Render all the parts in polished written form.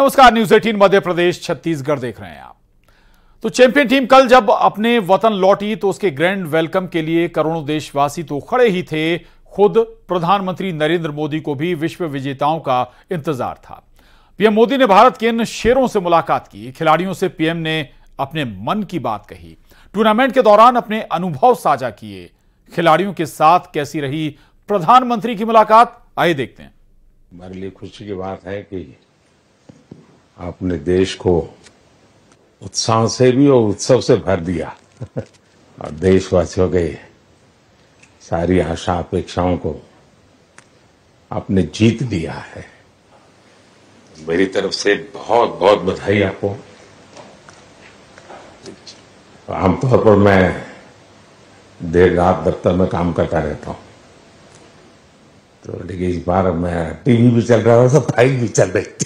नमस्कार, न्यूज 18 मध्य प्रदेश छत्तीसगढ़ देख रहे हैं आप। तो चैंपियन टीम कल जब अपने वतन लौटी तो उसके ग्रैंड वेलकम के लिए करोड़ों देशवासी तो खड़े ही थे, खुद प्रधानमंत्री नरेंद्र मोदी को भी विश्व विजेताओं का इंतजार था। पीएम मोदी ने भारत के इन शेरों से मुलाकात की। खिलाड़ियों से पीएम ने अपने मन की बात कही, टूर्नामेंट के दौरान अपने अनुभव साझा किए। खिलाड़ियों के साथ कैसी रही प्रधानमंत्री की मुलाकात, आइए देखते हैं। हमारे लिए खुशी की बात है कि आपने देश को उत्साह से भी और उत्सव से भर दिया और देशवासियों के सारी आशा अपेक्षाओं को आपने जीत लिया है। मेरी तरफ से बहुत बहुत बधाई आपको। आमतौर पर मैं देर रात दफ्तर में काम करता रहता हूँ, तो लेकिन इस बार मैं टीवी भी चल रहा था, सफाई भी चल रही थी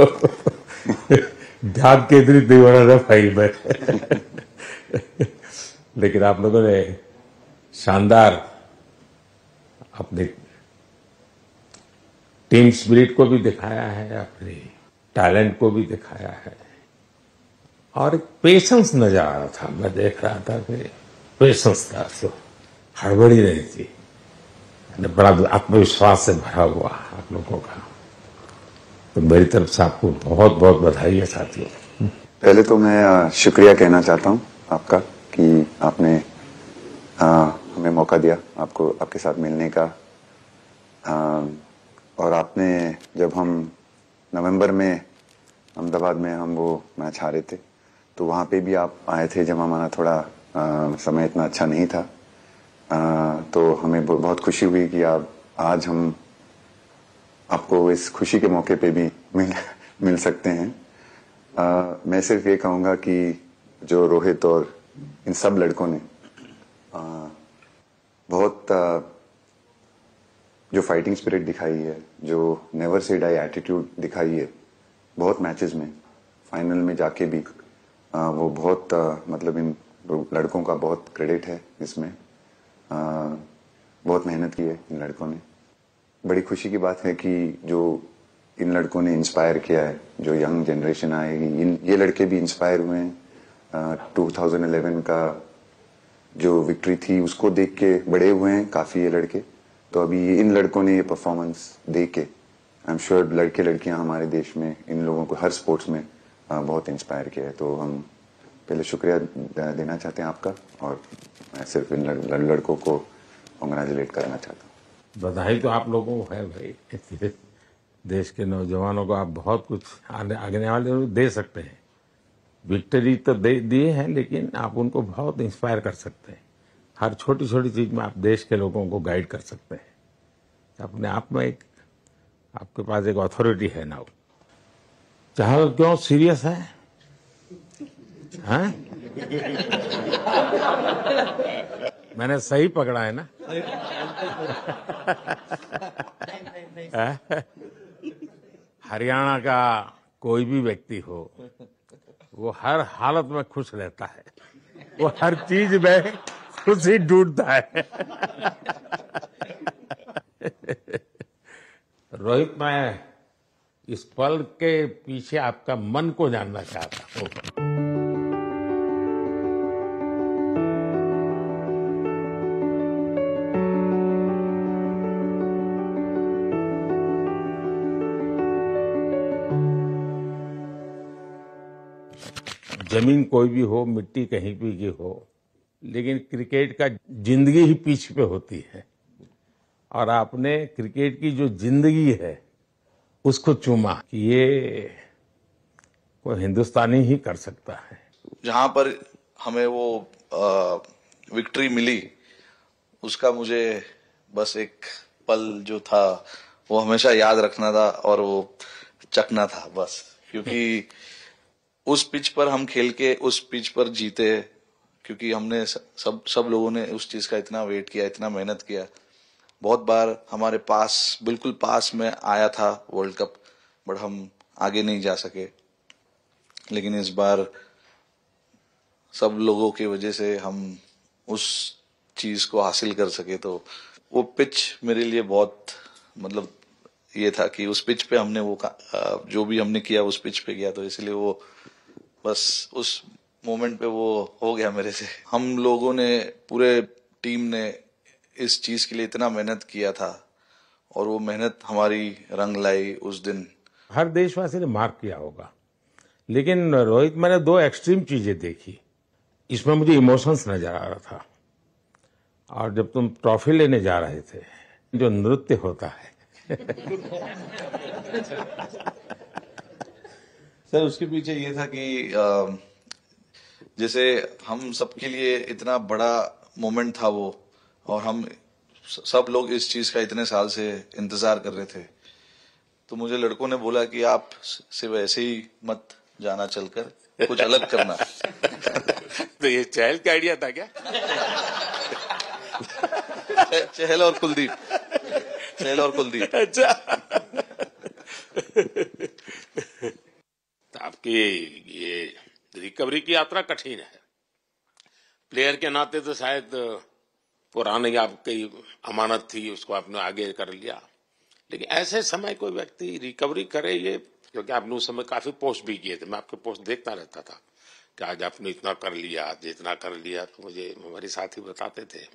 ध्यान केंद्रित नहीं हो रहा था फाइल में लेकिन आप लोगों ने शानदार अपनी टीम स्पिरिट को भी दिखाया है, अपने टैलेंट को भी दिखाया है और एक पेशेंस नजर आ रहा था। मैं देख रहा था कि पेशेंस था, तो हड़बड़ी नहीं थी, बड़ा आत्मविश्वास से भरा हुआ आप लोगों का। तो मेरी तरफ से आपको बहुत बहुत बधाई है साथियों। पहले तो मैं शुक्रिया कहना चाहता हूँ आपका कि आपने हमें मौका दिया आपको आपके साथ मिलने का। और आपने जब हम नवंबर में अहमदाबाद में हम वो मैच हारे थे तो वहाँ पे भी आप आए थे, जब हमारा थोड़ा समय इतना अच्छा नहीं था। तो हमें बहुत खुशी हुई कि आप आज हम आपको इस खुशी के मौके पे भी मिल सकते हैं। मैं सिर्फ ये कहूँगा कि जो रोहित और इन सब लड़कों ने बहुत जो फाइटिंग स्पिरिट दिखाई है, जो नेवर से डाई एटीट्यूड दिखाई है, बहुत मैचेस में फाइनल में जाके भी वो बहुत मतलब इन लड़कों का बहुत क्रेडिट है इसमें। बहुत मेहनत की है इन लड़कों ने। बड़ी खुशी की बात है कि जो इन लड़कों ने इंस्पायर किया है, जो यंग जनरेशन आएगी, ये लड़के भी इंस्पायर हुए हैं। 2011 का जो विक्ट्री थी उसको देख के बड़े हुए हैं काफ़ी ये लड़के। तो अभी इन लड़कों ने ये परफॉर्मेंस दे के आई एम श्योर लड़के लड़कियां हमारे देश में इन लोगों को हर स्पोर्ट्स में बहुत इंस्पायर किया है। तो हम पहले शुक्रिया देना चाहते हैं आपका, और मैं सिर्फ इन लड़कों को कंग्रेचुलेट करना चाहता हूँ। बधाई तो आप लोगों को है भाई, देश के नौजवानों को आप बहुत कुछ आने वाले दे सकते हैं। विक्ट्री तो दे दिए हैं, लेकिन आप उनको बहुत इंस्पायर कर सकते हैं। हर छोटी छोटी चीज़ में आप देश के लोगों को गाइड कर सकते हैं। अपने आप में एक आपके पास एक अथॉरिटी है ना। चाहे क्यों सीरियस है, हाँ? मैंने सही पकड़ा है ना हरियाणा का कोई भी व्यक्ति हो, वो हर हालत में खुश रहता है, वो हर चीज में खुशी ढूंढता है रोहित, मैं इस पल के पीछे आपका मन को जानना चाहता हूँ। जमीन कोई भी हो, मिट्टी कहीं भी की हो, लेकिन क्रिकेट का जिंदगी ही पिच पे होती है। और आपने क्रिकेट की जो जिंदगी है उसको चूमा, कि ये कोई हिंदुस्तानी ही कर सकता है। जहां पर हमें वो विक्ट्री मिली उसका मुझे बस एक पल जो था वो हमेशा याद रखना था, और वो चखना था बस, क्योंकि उस पिच पर हम खेल के उस पिच पर जीते, क्योंकि हमने सब लोगों ने उस चीज का इतना वेट किया, इतना मेहनत किया। बहुत बार हमारे पास बिल्कुल पास में आया था वर्ल्ड कप, बट हम आगे नहीं जा सके। लेकिन इस बार सब लोगों की वजह से हम उस चीज को हासिल कर सके। तो वो पिच मेरे लिए बहुत मतलब ये था कि उस पिच पे हमने वो जो भी हमने किया उस पिच पे किया, तो इसलिए वो बस उस मोमेंट पे वो हो गया मेरे से। हम लोगों ने, पूरे टीम ने इस चीज़ के लिए इतना मेहनत किया था और वो मेहनत हमारी रंग लाई उस दिन। हर देशवासी ने मार्क किया होगा, लेकिन रोहित मैंने दो एक्सट्रीम चीज़ें देखी, इसमें मुझे इमोशंस नजर आ रहा था। और जब तुम ट्रॉफी लेने जा रहे थे, जो नृत्य होता है सर उसके पीछे ये था कि जैसे हम सबके लिए इतना बड़ा मोमेंट था वो, और हम सब लोग इस चीज़ का इतने साल से इंतज़ार कर रहे थे। तो मुझे लड़कों ने बोला कि आप सिर्फ ऐसे ही मत जाना, चलकर कुछ अलग करना तो ये चहल का आइडिया था क्या? चहल और कुलदीप, चहल और कुलदीप। अच्छा तो आपकी ये रिकवरी की यात्रा कठिन है, प्लेयर के नाते तो शायद पुरानी आपकी अमानत थी, उसको आपने आगे कर लिया, लेकिन ऐसे समय कोई व्यक्ति रिकवरी करे ये, क्योंकि आपने उस समय काफी पोस्ट भी किए थे, मैं आपके पोस्ट देखता रहता था कि आज आपने इतना कर लिया, आज इतना कर लिया, तो मुझे हमारे साथी बताते थे।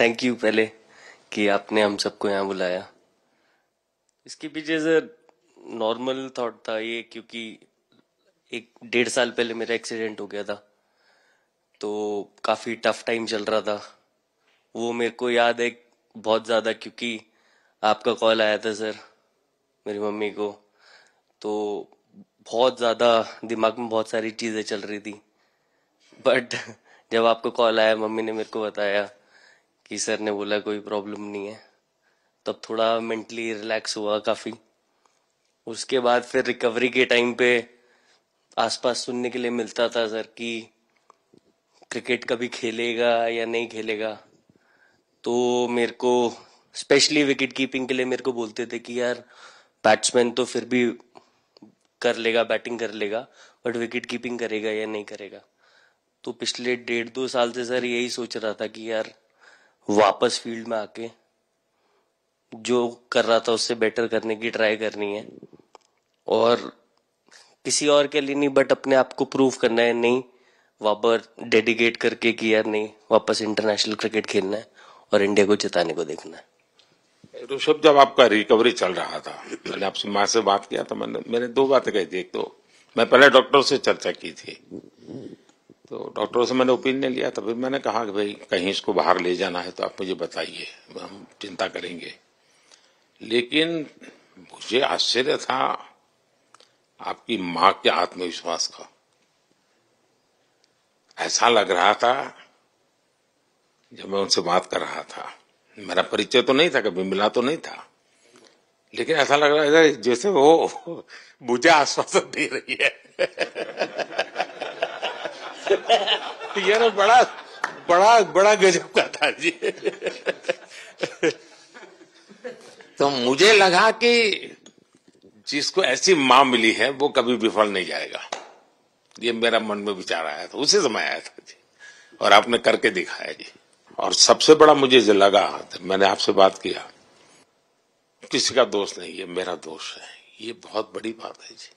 थैंक यू पहले कि आपने हम सबको यहाँ बुलाया। इसके पीछे सर नॉर्मल थॉट था ये, क्योंकि 1.5 साल पहले मेरा एक्सीडेंट हो गया था, तो काफ़ी टफ टाइम चल रहा था। वो मेरे को याद है बहुत ज़्यादा, क्योंकि आपका कॉल आया था सर मेरी मम्मी को, तो बहुत ज़्यादा दिमाग में बहुत सारी चीज़ें चल रही थी। बट जब आपका कॉल आया, मम्मी ने मेरे को बताया कि सर ने बोला कोई प्रॉब्लम नहीं है, तब थोड़ा मेंटली रिलैक्स हुआ काफ़ी। उसके बाद फिर रिकवरी के टाइम पे आसपास सुनने के लिए मिलता था सर कि क्रिकेट कभी खेलेगा या नहीं खेलेगा, तो मेरे को स्पेशली विकेट कीपिंग के लिए मेरे को बोलते थे कि यार बैट्समैन तो फिर भी कर लेगा, बैटिंग कर लेगा, बट विकेट कीपिंग करेगा या नहीं करेगा। तो पिछले 1.5-2 साल से सर यही सोच रहा था कि यार वापस फील्ड में आके जो कर रहा था उससे बेटर करने की ट्राई करनी है, और किसी और के लिए नहीं बट अपने आप को प्रूव करना है, नहीं वापस डेडिकेट करके कि यार नहीं वापस इंटरनेशनल क्रिकेट खेलना है और इंडिया को जिताने को देखना है। ऋषभ, जब आपका रिकवरी चल रहा था, मैंने आपसे माँ से बात किया था, मैंने दो बातें कही थी। एक तो मैं पहले डॉक्टरों से चर्चा की थी, तो डॉक्टरों से मैंने ओपिनियन लिया, तभी मैंने कहा कि भाई कहीं इसको बाहर ले जाना है तो आप मुझे बताइए, हम चिंता करेंगे। लेकिन मुझे आश्चर्य था आपकी माँ के आत्मविश्वास का। ऐसा लग रहा था जब मैं उनसे बात कर रहा था, मेरा परिचय तो नहीं था, कभी मिला तो नहीं था, लेकिन ऐसा लग रहा था जैसे वो मुझे आश्वासन दे रही है यार बड़ा बड़ा बड़ा गजब का था जी तो मुझे लगा कि जिसको ऐसी माँ मिली है वो कभी विफल नहीं जाएगा, ये मेरा मन में विचार आया था, उसी समय आया था जी, और आपने करके दिखाया जी। और सबसे बड़ा मुझे जो लगा, मैंने आपसे बात किया, किसी का दोष नहीं, ये मेरा दोष है, ये बहुत बड़ी बात है जी।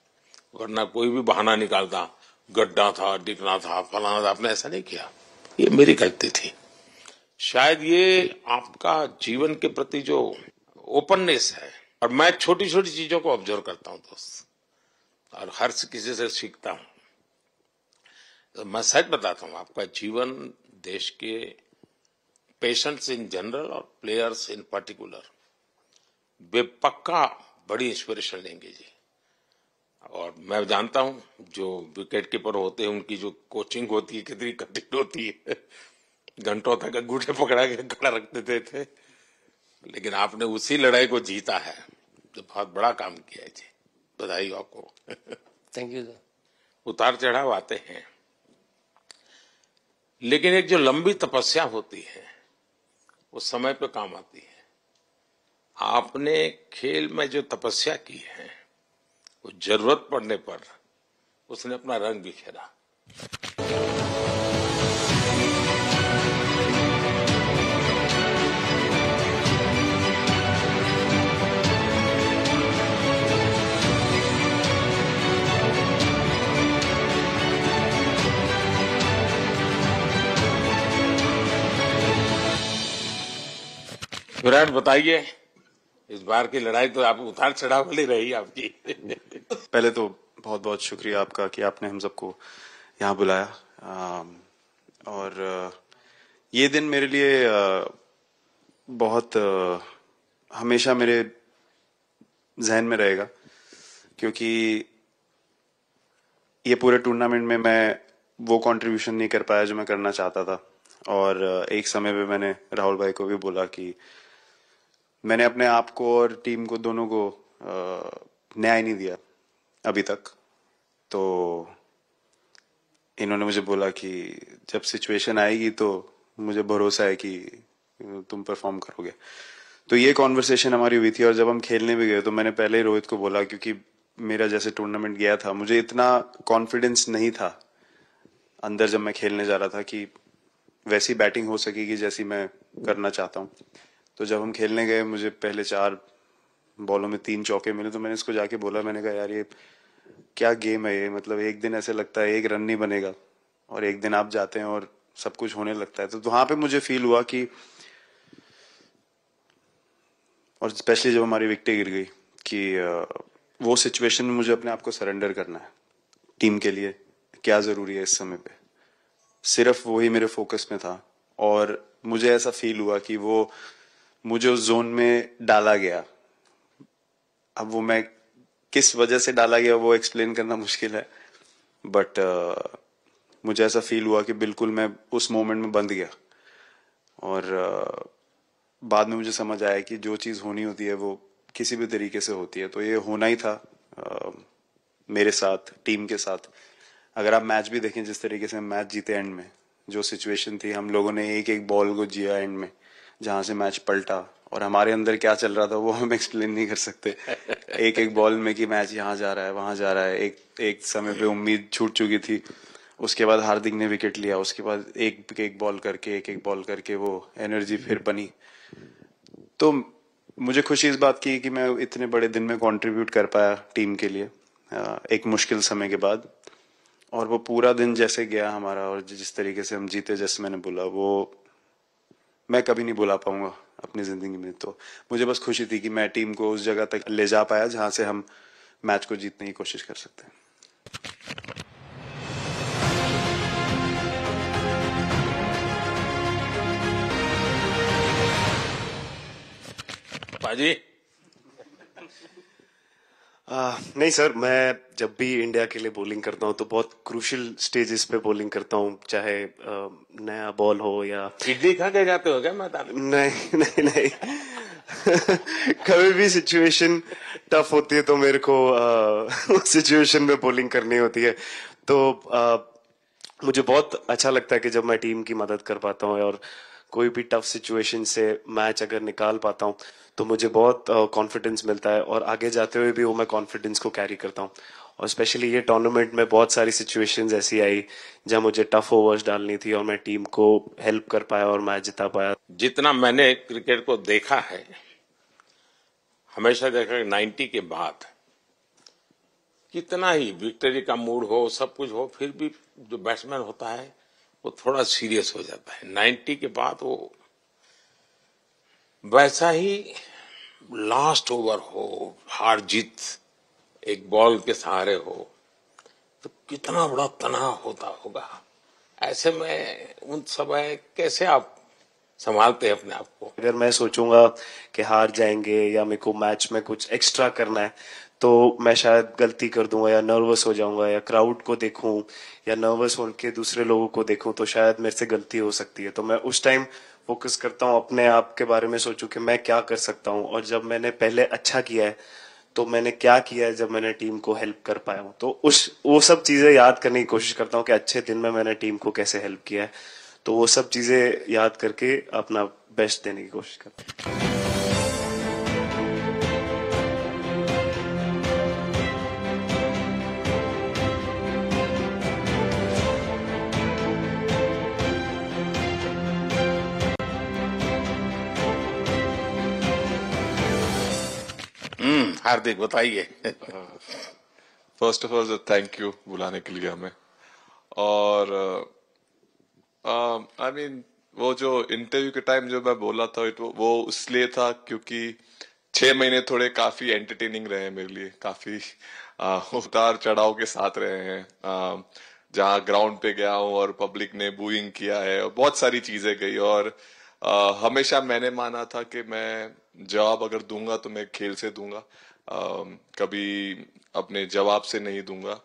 वरना कोई भी बहाना निकालता, गड्ढा था, डिगना था, फलाना था, आपने ऐसा नहीं किया, ये मेरी गलती थी। शायद ये आपका जीवन के प्रति जो ओपननेस है, और मैं छोटी छोटी चीजों को ऑब्जर्व करता हूँ दोस्त, और हर किसी से सीखता हूँ। तो मैं सच बताता हूँ, आपका जीवन देश के पेशेंट्स इन जनरल और प्लेयर्स इन पर्टिकुलर, वे पक्का बड़ी इंस्पिरेशन लेंगे जी। और मैं जानता हूं जो विकेट कीपर होते हैं उनकी जो कोचिंग होती है कितनी कठिन होती है, घंटों तक अंगूठे पकड़ा के खड़ा रख देते थे, लेकिन आपने उसी लड़ाई को जीता है, तो बहुत बड़ा काम किया है जी, बधाई आपको। Thank you sir. उतार चढ़ाव आते हैं, लेकिन एक जो लंबी तपस्या होती है वो समय पे काम आती है। आपने खेल में जो तपस्या की है वो जरूरत पड़ने पर उसने अपना रंग बिखेरा। विराट, बताइए, इस बार की लड़ाई तो आप उतार चढ़ाव वाली रही आपकी। पहले तो बहुत बहुत शुक्रिया आपका कि आपने हम सबको यहाँ बुलाया। और ये दिन मेरे लिए बहुत हमेशा मेरे जहन में रहेगा, क्योंकि ये पूरे टूर्नामेंट में मैं वो कंट्रीब्यूशन नहीं कर पाया जो मैं करना चाहता था। और एक समय पे मैंने राहुल भाई को भी बोला कि मैंने अपने आप को और टीम को दोनों को न्याय नहीं दिया अभी तक। तो इन्होंने मुझे बोला कि जब सिचुएशन आएगी तो मुझे भरोसा है कि तुम परफॉर्म करोगे। तो ये कॉन्वर्सेशन हमारी हुई थी। और जब हम खेलने भी गए तो मैंने पहले ही रोहित को बोला, क्योंकि मेरा जैसे टूर्नामेंट गया था मुझे इतना कॉन्फिडेंस नहीं था अंदर जब मैं खेलने जा रहा था कि वैसी बैटिंग हो सकेगी जैसी मैं करना चाहता हूँ। तो जब हम खेलने गए मुझे पहले 4 बॉलों में 3 चौके मिले। तो मैंने इसको जाके बोला, मैंने कहा यार ये क्या गेम है ये, मतलब एक दिन ऐसे लगता है 1 रन नहीं बनेगा और एक दिन आप जाते हैं और सब कुछ होने लगता है। तो वहां पे मुझे फील हुआ कि, और स्पेशली जब हमारी विकेटें गिर गई, कि वो सिचुएशन में मुझे अपने आप को सरेंडर करना है। टीम के लिए क्या जरूरी है इस समय पे, सिर्फ वो ही मेरे फोकस में था। और मुझे ऐसा फील हुआ कि वो मुझे उस जोन में डाला गया। अब वो मैं किस वजह से डाला गया वो एक्सप्लेन करना मुश्किल है, बट मुझे ऐसा फील हुआ कि बिल्कुल मैं उस मोमेंट में बंद गया। और बाद में मुझे समझ आया कि जो चीज़ होनी होती है वो किसी भी तरीके से होती है। तो ये होना ही था मेरे साथ, टीम के साथ। अगर आप मैच भी देखें जिस तरीके से हम मैच जीते, एंड में जो सिचुएशन थी, हम लोगों ने एक एक बॉल को जिया एंड में, जहाँ से मैच पलटा। और हमारे अंदर क्या चल रहा था वो हम एक्सप्लेन नहीं कर सकते एक एक बॉल में कि मैच यहाँ जा रहा है वहाँ जा रहा है। एक समय पे उम्मीद छूट चुकी थी। उसके बाद हार्दिक ने विकेट लिया, उसके बाद एक एक बॉल करके वो एनर्जी फिर बनी। तो मुझे खुशी इस बात की कि मैं इतने बड़े दिन में कॉन्ट्रीब्यूट कर पाया टीम के लिए एक मुश्किल समय के बाद। और वो पूरा दिन जैसे गया हमारा और जिस तरीके से हम जीते, जैसे मैंने बोला, वो मैं कभी नहीं बुला पाऊंगा अपनी जिंदगी में। तो मुझे बस खुशी थी कि मैं टीम को उस जगह तक ले जा पाया जहां से हम मैच को जीतने की कोशिश कर सकते हैं। पाजी नहीं सर, मैं जब भी इंडिया के लिए बॉलिंग करता हूं तो बहुत क्रूशियल स्टेजेस पे बॉलिंग करता हूं, चाहे नया बॉल हो या इडली खा के जाते हो क्या माता? नहीं नहीं नहीं कभी भी सिचुएशन टफ होती है तो मेरे को सिचुएशन में बॉलिंग करनी होती है। तो मुझे बहुत अच्छा लगता है कि जब मैं टीम की मदद कर पाता हूँ और कोई भी टफ सिचुएशन से मैच अगर निकाल पाता हूँ तो मुझे बहुत कॉन्फिडेंस मिलता है। और आगे जाते हुए भी वो मैं कॉन्फिडेंस को कैरी करता हूँ। और स्पेशली ये टूर्नामेंट में बहुत सारी सिचुएशंस ऐसी आई जहाँ मुझे टफ ओवर्स डालनी थी और मैं टीम को हेल्प कर पाया और मैच जिता पाया। जितना मैंने क्रिकेट को देखा है, हमेशा देखा है 90 के बाद कितना ही विक्ट्री का मूड हो, सब कुछ हो, फिर भी जो बैट्समैन होता है वो थोड़ा सीरियस हो जाता है। 90 के बाद वो वैसा ही लास्ट ओवर हो, हार जीत एक बॉल के सहारे हो, तो कितना बड़ा तनाव होता होगा। ऐसे में उन समय कैसे आप संभालते हैं अपने आप को? अगर मैं सोचूंगा कि हार जाएंगे या मेरे को मैच में कुछ एक्स्ट्रा करना है तो मैं शायद गलती कर दूंगा या नर्वस हो जाऊंगा, या क्राउड को देखूं या नर्वस होकर दूसरे लोगों को देखूं तो शायद मेरे से गलती हो सकती है। तो मैं उस टाइम फोकस करता हूं अपने आप के बारे में, सोचूं कि मैं क्या कर सकता हूं। और जब मैंने पहले अच्छा किया है तो मैंने क्या किया है जब मैंने टीम को हेल्प कर पाया हूँ, तो उस वो सब चीजें याद करने की कोशिश करता हूँ कि अच्छे दिन में मैंने टीम को कैसे हेल्प किया है। तो वो सब चीजें याद करके अपना बेस्ट देने की कोशिश करता हूँ। हार्दिक बताइए। First of all thank you बुलाने के लिए हमें, और I mean, वो जो इंटरव्यू के टाइम जो मैं बोला था वो इसलिए था क्योंकि 6 महीने थोड़े काफी एंटरटेनिंग रहे हैं मेरे लिए, काफी उतार चढ़ाव के साथ रहे हैं, जहां ग्राउंड पे गया हूँ और पब्लिक ने बूइंग किया है और बहुत सारी चीजें गई। और हमेशा मैंने माना था कि मैं जवाब अगर दूंगा तो मैं खेल से दूंगा, कभी अपने जवाब से नहीं दूंगा।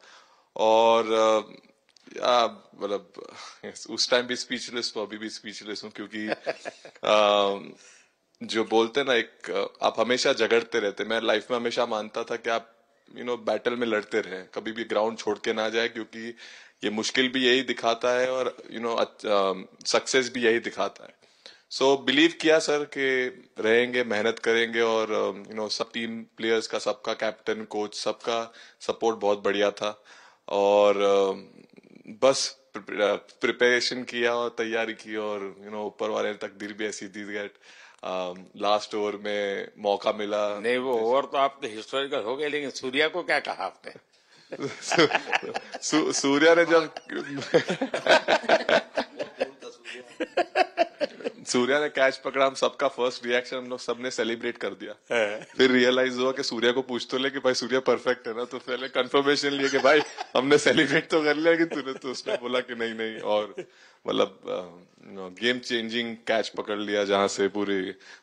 और मतलब उस टाइम भी स्पीचलेस हूँ, अभी भी स्पीचलेस हूँ, क्योंकि जो बोलते ना एक आप हमेशा झगड़ते रहते। मैं लाइफ में हमेशा मानता था कि आप बैटल में लड़ते रहे, कभी भी ग्राउंड छोड़ के ना जाए, क्योंकि ये मुश्किल भी यही दिखाता है और सक्सेस भी यही दिखाता है। सो बिलीव किया सर कि रहेंगे, मेहनत करेंगे, और सब टीम प्लेयर्स का, सबका, कैप्टन, कोच, सबका सपोर्ट बहुत बढ़िया था। और बस प्रिपरेशन किया और तैयारी की, और ऊपर वाले तकदीर भी ऐसी दी गई। लास्ट ओवर में मौका मिला नहीं, वो ओवर तो आपने हिस्टोरिकल हो गए, लेकिन सूर्या को क्या कहा आपने? सूर्या ने जब सूर्या ने कैच पकड़ा, हम सबका फर्स्ट रिएक्शन हम लोग सबने सेलिब्रेट कर दिया है। फिर रियलाइज हुआ कि सूर्या को पूछ तो ले कि भाई सूर्या परफेक्ट है ना, तो पहले कंफर्मेशन लिया कि भाई हमने सेलिब्रेट तो कर लिया, कि तूने तो उसने बोला कि नहीं। और मतलब गेम चेंजिंग कैच पकड़ लिया, जहां से पूरे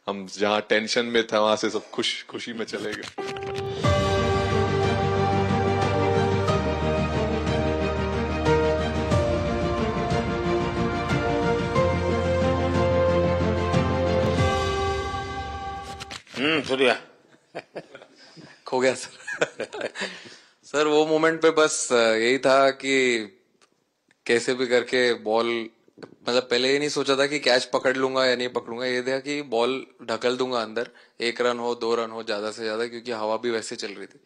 हम जहां टेंशन में था वहां से सब खुशी में चले गए। सूर्या खो गया सर। सर वो मोमेंट पे बस यही था कि कैसे भी करके बॉल, मतलब पहले ये नहीं सोचा था कि कैच पकड़ लूंगा या नहीं पकड़ूंगा, ये था कि बॉल ढकल दूंगा अंदर, 1 रन हो 2 रन हो ज्यादा से ज्यादा, क्योंकि हवा भी वैसे चल रही थी।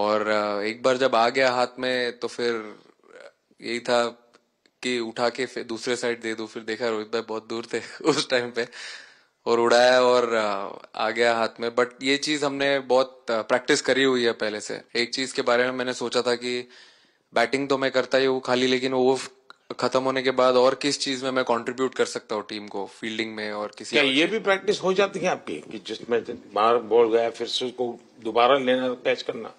और एक बार जब आ गया हाथ में तो फिर यही था कि उठा के फिर दूसरे साइड दे दो। फिर देखा रोहित भाई बहुत दूर थे उस टाइम पे, और उड़ाया और आ गया हाथ में। बट ये चीज हमने बहुत प्रैक्टिस करी हुई है पहले से। एक चीज के बारे में मैंने सोचा था कि बैटिंग तो मैं करता ही हूँ खाली, लेकिन वो खत्म होने के बाद और किस चीज में मैं कंट्रीब्यूट कर सकता हूँ टीम को, फील्डिंग में और किसी। क्या ये भी प्रैक्टिस हो जाती है आपकी कि जिसमें बाहर बॉल गया फिर से उसको दोबारा लेना, कैच करना?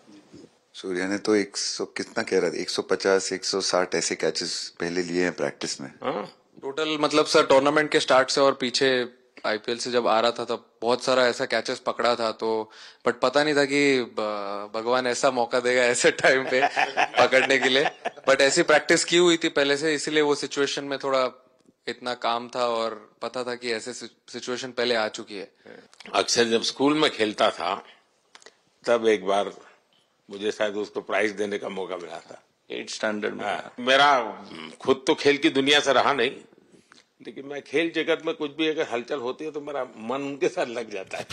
सूर्या ने तो 100 कितना कह रहा था, 150 160 ऐसे कैचेस पहले लिए हैं प्रैक्टिस में टोटल। मतलब सर टूर्नामेंट के स्टार्ट से और पीछे आईपीएल से जब आ रहा था तब बहुत सारा ऐसा कैचेस पकड़ा था, तो बट पता नहीं था कि भगवान ऐसा मौका देगा ऐसे टाइम पे पकड़ने के लिए। बट ऐसी प्रैक्टिस की हुई थी पहले से, इसलिए वो सिचुएशन में थोड़ा इतना काम था और पता था कि ऐसे सिचुएशन पहले आ चुकी है। अक्सर जब स्कूल में खेलता था तब एक बार मुझे शायद उसको प्राइज देने का मौका मिला था 8 स्टैंडर्ड में। मेरा खुद तो खेल की दुनिया से रहा नहीं, लेकिन मैं खेल जगत में कुछ भी अगर हलचल होती है तो मेरा मन उनके साथ लग जाता है।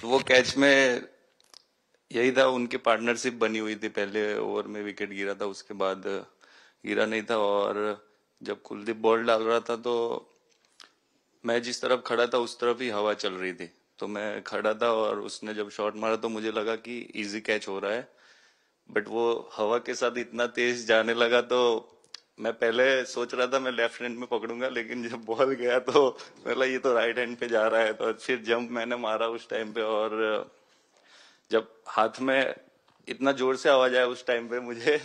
तो वो कैच में यही था, उनके पार्टनरशिप बनी हुई थी, पहले ओवर में विकेट गिरा था, उसके बाद गिरा नहीं था। और जब कुलदीप बॉल डाल रहा था तो मैं जिस तरफ खड़ा था उस तरफ ही हवा चल रही थी, तो मैं खड़ा था और उसने जब शॉट मारा तो मुझे लगा कि इजी कैच हो रहा है, बट वो हवा के साथ इतना तेज जाने लगा, तो मैं पहले सोच रहा था मैं लेफ्ट हैंड में पकड़ूंगा, लेकिन जब बॉल गया तो मतलब ये तो राइट हैंड पे जा रहा है। तो फिर जंप मैंने मारा उस टाइम पे, और जब हाथ में इतना जोर से आवाज आया उस टाइम पे मुझे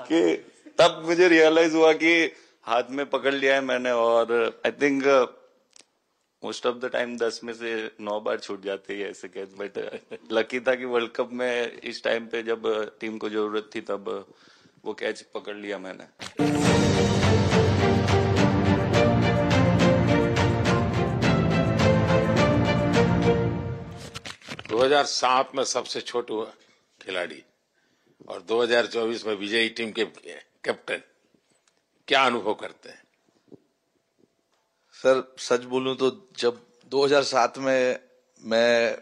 कि तब मुझे रियलाइज हुआ कि हाथ में पकड़ लिया है मैंने। और I think most of the time 10 में से 9 बार छूट जाती है ऐसे कैच, बट लकी था कि वर्ल्ड कप में इस टाइम पे जब टीम को जरूरत थी तब वो कैच पकड़ लिया मैंने। दो 2007 में सबसे छोटू खिलाड़ी और 2024 में विजयी टीम के कैप्टन, क्या अनुभव करते हैं? सर सच बोलूं तो जब 2007 में मैं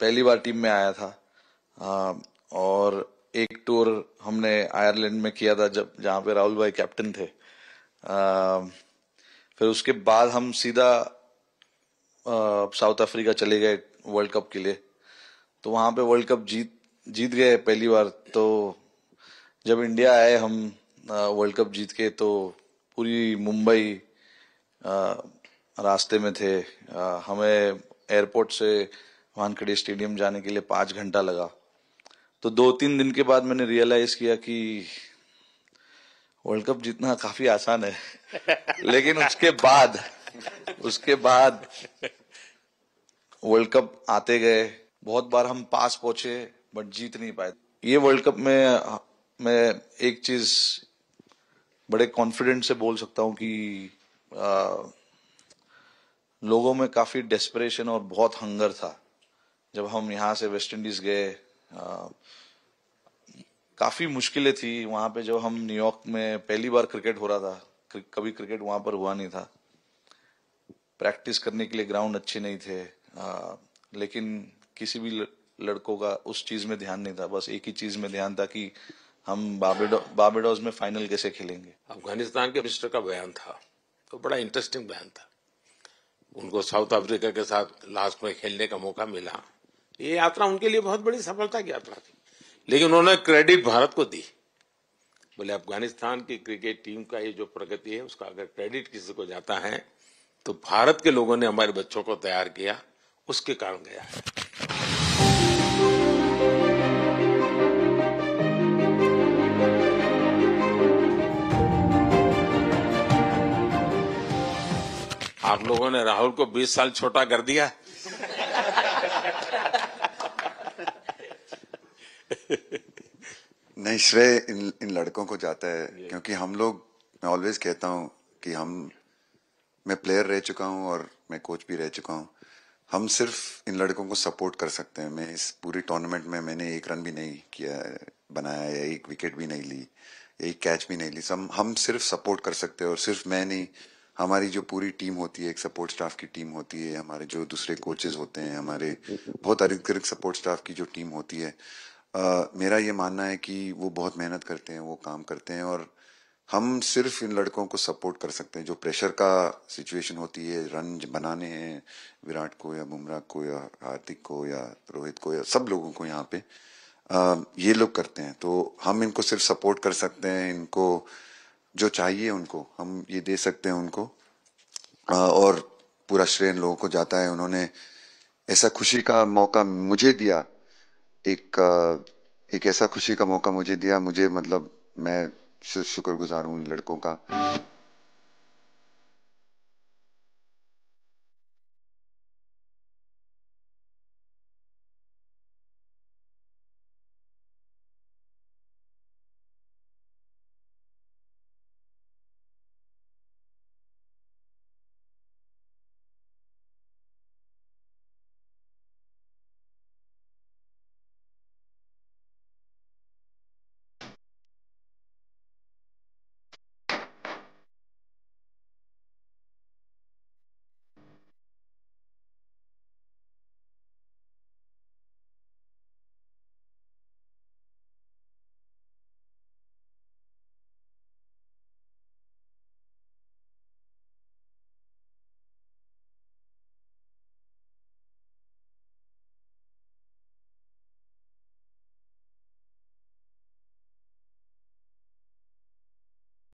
पहली बार टीम में आया था और एक टूर हमने आयरलैंड में किया था जब जहां पे राहुल भाई कैप्टन थे, फिर उसके बाद हम सीधा साउथ अफ्रीका चले गए वर्ल्ड कप के लिए, तो वहाँ पे वर्ल्ड कप जीत गए पहली बार। तो जब इंडिया आए हम वर्ल्ड कप जीत के, तो पूरी मुंबई रास्ते में थे, हमें एयरपोर्ट से वानखेड़े स्टेडियम जाने के लिए 5 घंटा लगा। तो 2-3 दिन के बाद मैंने रियलाइज किया कि वर्ल्ड कप जीतना काफी आसान है। लेकिन उसके बाद वर्ल्ड कप आते गए, बहुत बार हम पास पहुंचे बट जीत नहीं पाए। ये वर्ल्ड कप में मैं एक चीज बड़े कॉन्फिडेंट से बोल सकता हूं कि लोगों में काफी डेस्परेशन और बहुत हंगर था। जब हम यहाँ से वेस्ट इंडीज गए काफी मुश्किलें थी वहां पे। जब हम न्यूयॉर्क में पहली बार क्रिकेट हो रहा था, कभी क्रिकेट वहां पर हुआ नहीं था, प्रैक्टिस करने के लिए ग्राउंड अच्छे नहीं थे, लेकिन किसी भी लड़कों का उस चीज में ध्यान नहीं था। बस एक ही चीज में ध्यान था कि हम बारबाडोस में फाइनल कैसे खेलेंगे। अफगानिस्तान के मिनिस्टर का बयान था तो बड़ा इंटरेस्टिंग बयान था। उनको साउथ अफ्रीका के साथ लास्ट में खेलने का मौका मिला, ये यात्रा उनके लिए बहुत बड़ी सफलता की यात्रा थी। लेकिन उन्होंने क्रेडिट भारत को दी, बोले अफगानिस्तान की क्रिकेट टीम का ये जो प्रगति है उसका अगर क्रेडिट किसी को जाता है तो भारत के लोगों ने हमारे बच्चों को तैयार किया, उसके कारण गया है। आप लोगों ने राहुल को 20 साल छोटा कर दिया। नहीं, श्रेय इन लड़कों को जाता है क्योंकि हम लोग, मैं ऑलवेज कहता हूं कि मैं प्लेयर रह चुका हूं और मैं कोच भी रह चुका हूं, हम सिर्फ इन लड़कों को सपोर्ट कर सकते हैं। मैं इस पूरी टूर्नामेंट में मैंने 1 रन भी नहीं बनाया या 1 विकेट भी नहीं ली, 1 कैच भी नहीं ली। हम सिर्फ सपोर्ट कर सकते हैं, और सिर्फ मैं नहीं, हमारी जो पूरी टीम होती है, एक सपोर्ट स्टाफ की टीम होती है, हमारे जो दूसरे कोचेज होते हैं, हमारे बहुत अधिक सपोर्ट स्टाफ की जो टीम होती है, मेरा ये मानना है कि वो बहुत मेहनत करते हैं, वो काम करते हैं, और हम सिर्फ इन लड़कों को सपोर्ट कर सकते हैं। जो प्रेशर का सिचुएशन होती है, रन बनाने हैं विराट को या बुमरा को या हार्दिक को या रोहित को या सब लोगों को यहाँ पे, ये लोग करते हैं, तो हम इनको सिर्फ सपोर्ट कर सकते हैं। इनको जो चाहिए उनको हम ये दे सकते हैं उनको, और पूरा श्रेय इन लोगों को जाता है। उन्होंने ऐसा खुशी का मौका मुझे दिया, एक ऐसा खुशी का मौका मुझे दिया, मुझे मतलब मैं शुक्रगुजार हूँ लड़कों का।